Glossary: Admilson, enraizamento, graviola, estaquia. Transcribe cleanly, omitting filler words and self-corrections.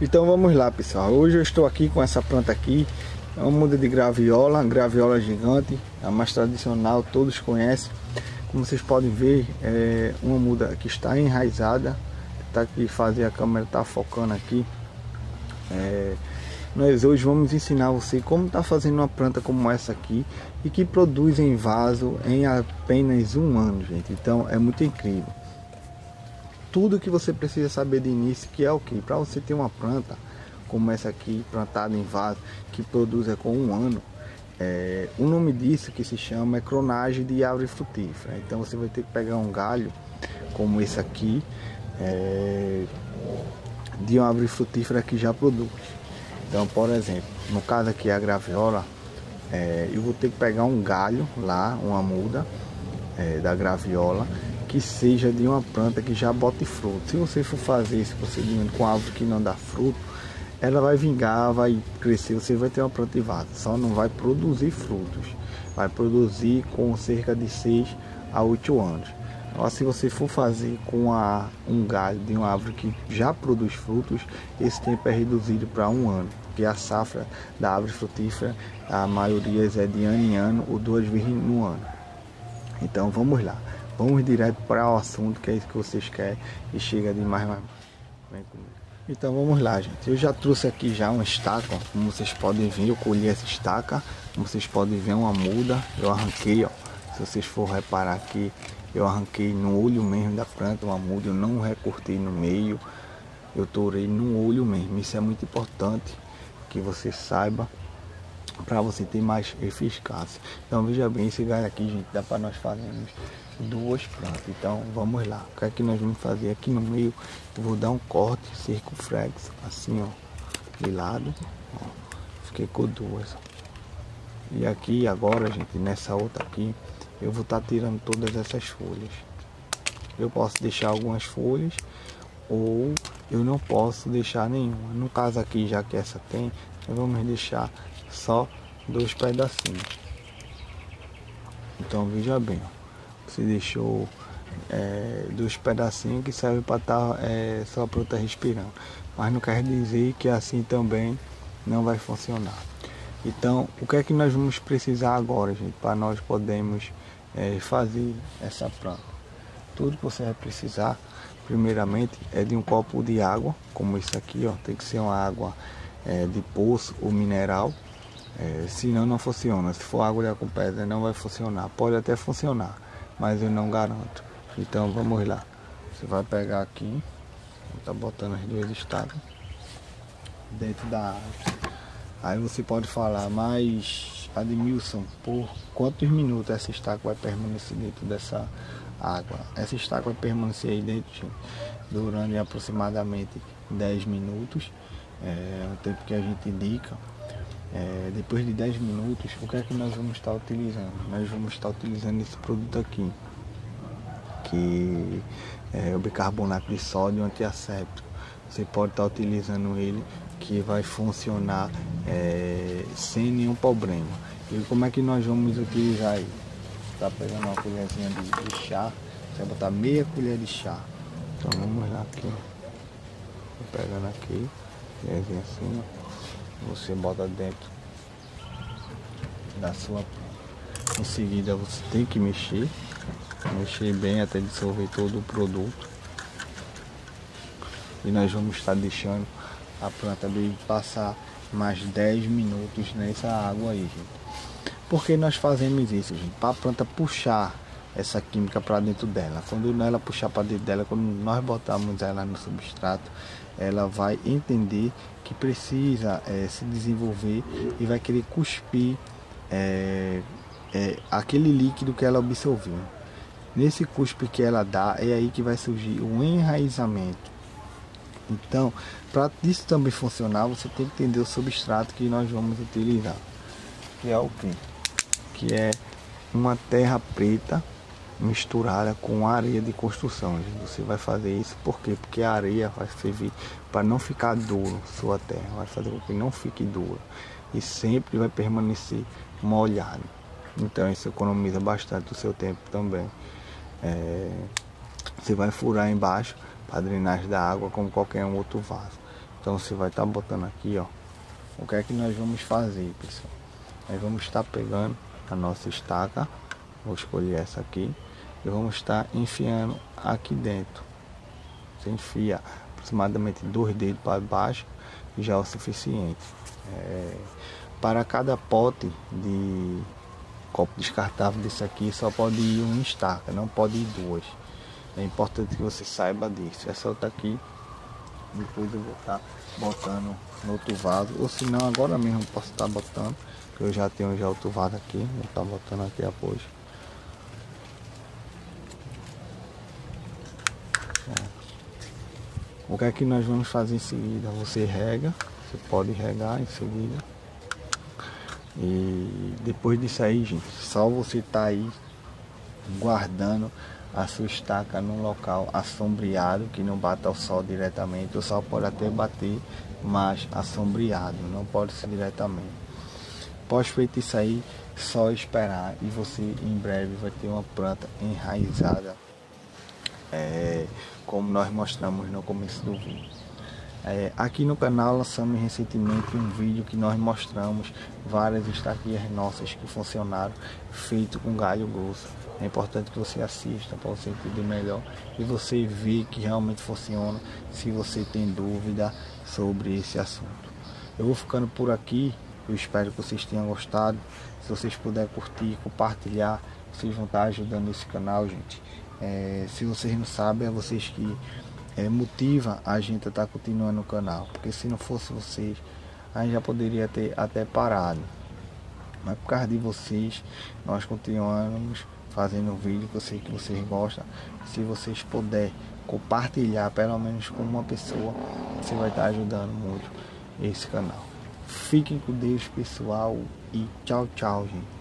Então vamos lá, pessoal. Hoje eu estou aqui com essa planta aqui. É uma muda de graviola, graviola gigante, a mais tradicional, todos conhecem. Como vocês podem ver, é uma muda que está enraizada. Tá aqui, fazer a câmera tá focando aqui. Nós hoje vamos ensinar você como tá fazendo uma planta como essa aqui e que produz em vaso em apenas um ano, gente. Então é muito incrível. Tudo que você precisa saber de início, que é o que? Para você ter uma planta como essa aqui, plantada em vaso, que produz com um ano, o nome disso que se chama é cronagem de árvore frutífera. Então você vai ter que pegar um galho como esse aqui, de uma árvore frutífera que já produz. Então, por exemplo, no caso aqui a graviola, eu vou ter que pegar um galho lá, uma muda da graviola, que seja de uma planta que já bote fruto. Se você for fazer esse procedimento com árvore que não dá fruto, ela vai vingar, vai crescer, você vai ter uma planta de vaso, só não vai produzir frutos, vai produzir com cerca de 6 a 8 anos. Agora, se você for fazer com um galho de uma árvore que já produz frutos, esse tempo é reduzido para um ano, porque a safra da árvore frutífera, a maioria é de ano em ano ou 2 vezes no ano. Então vamos lá. Vamos direto para o assunto, que é isso que vocês querem, e chega de mais. Vem comigo. Então vamos lá, gente. Eu já trouxe aqui já uma estaca, como vocês podem ver. Eu colhi essa estaca, como vocês podem ver, uma muda. Eu arranquei, ó. Se vocês for reparar aqui, eu arranquei no olho mesmo da planta uma muda. Eu não recortei no meio, eu torei no olho mesmo. Isso é muito importante que você saiba, para você ter mais eficácia. Então veja bem, esse galho aqui, gente, dá para nós fazermos 2 plantas. Então vamos lá. O que é que nós vamos fazer? Aqui no meio eu vou dar um corte circunflexo, assim, ó, de lado, ó. Fiquei com 2. E aqui agora, gente, nessa outra aqui, eu vou estar tirando todas essas folhas. Eu posso deixar algumas folhas ou eu não posso deixar nenhuma. No caso aqui, já que essa tem, nós vamos deixar só 2 pedacinhos. Então veja bem, ó, você deixou 2 pedacinhos que servem para estar só para estar respirando, mas não quer dizer que assim também não vai funcionar. Então o que é que nós vamos precisar agora, gente, para nós podermos fazer essa planta? Tudo que você vai precisar primeiramente é de um copo de água como isso aqui, ó. Tem que ser uma água de poço ou mineral. Senão não funciona. Se for água com pedra não vai funcionar. Pode até funcionar, mas eu não garanto. Então vamos lá. Você vai pegar aqui, tá botando as 2 estacas dentro da água. Aí você pode falar, mas Admilson, por quantos minutos essa estaca vai permanecer dentro dessa água? Essa estaca vai permanecer aí dentro, gente, durante aproximadamente 10 minutos. É o tempo que a gente indica. Depois de 10 minutos, o que é que nós vamos estar utilizando? Nós vamos estar utilizando esse produto aqui, que é o bicarbonato de sódio antiasséptico. Você pode estar utilizando ele, que vai funcionar sem nenhum problema. E como é que nós vamos utilizar ele? Tá pegando uma colherzinha de chá, você vai botar meia colher de chá. Então vamos lá aqui, vou pegando aqui, colherzinha assim, ó. Você bota dentro da sua planta. Em seguida você tem que mexer bem até dissolver todo o produto, e nós vamos estar deixando a planta bem passar mais 10 minutos nessa água aí, gente. Por que nós fazemos isso, gente? Para a planta puxar essa química para dentro dela. Quando ela puxar para dentro dela, quando nós botarmos ela no substrato, ela vai entender que precisa se desenvolver e vai querer cuspir aquele líquido que ela absorveu. Nesse cuspe que ela dá, é aí que vai surgir o enraizamento. Então, para isso também funcionar, você tem que entender o substrato que nós vamos utilizar, que é o quê? Que é uma terra preta misturada com areia de construção. Você vai fazer isso por quê? Porque a areia vai servir para não ficar duro sua terra, vai fazer com que não fique dura e sempre vai permanecer molhado. Então isso economiza bastante o seu tempo também. Você vai furar embaixo para drenagem da água como qualquer outro vaso. Então você vai estar botando aqui, ó, o que é que nós vamos fazer, pessoal. Nós vamos estar pegando a nossa estaca, vou escolher essa aqui, e vamos estar enfiando aqui dentro. Você enfia aproximadamente 2 dedos para baixo, já é o suficiente. Para cada pote de copo descartável desse aqui, só pode ir uma estaca, não pode ir 2. É importante que você saiba disso. É só tá aqui, depois eu vou estar botando no outro vaso, ou se não, agora mesmo posso estar botando, que eu já tenho já outro vaso aqui, vou estar botando aqui após. O que é que nós vamos fazer em seguida? Você rega, você pode regar em seguida. E depois disso aí, gente, só você tá aí guardando a sua estaca num local assombreado, que não bata o sol diretamente. O sol pode até bater, mas assombreado, não pode ser diretamente. Após feito isso aí, só esperar, e você em breve vai ter uma planta enraizada, como nós mostramos no começo do vídeo. Aqui no canal lançamos recentemente um vídeo que nós mostramos várias estaquias nossas que funcionaram, feito com galho grosso. É importante que você assista para você entender melhor e você ver que realmente funciona, se você tem dúvida sobre esse assunto. Eu vou ficando por aqui, eu espero que vocês tenham gostado. Se vocês puderem curtir, compartilhar, vocês vão estar ajudando esse canal, gente. Se vocês não sabem, é vocês que motiva a gente a estar continuando o canal, porque se não fosse vocês, a gente já poderia ter até parado. Mas por causa de vocês, nós continuamos fazendo o vídeo, que eu sei que vocês gostam. Se vocês puderem compartilhar pelo menos com uma pessoa, você vai estar ajudando muito esse canal. Fiquem com Deus, pessoal, e tchau, tchau, gente.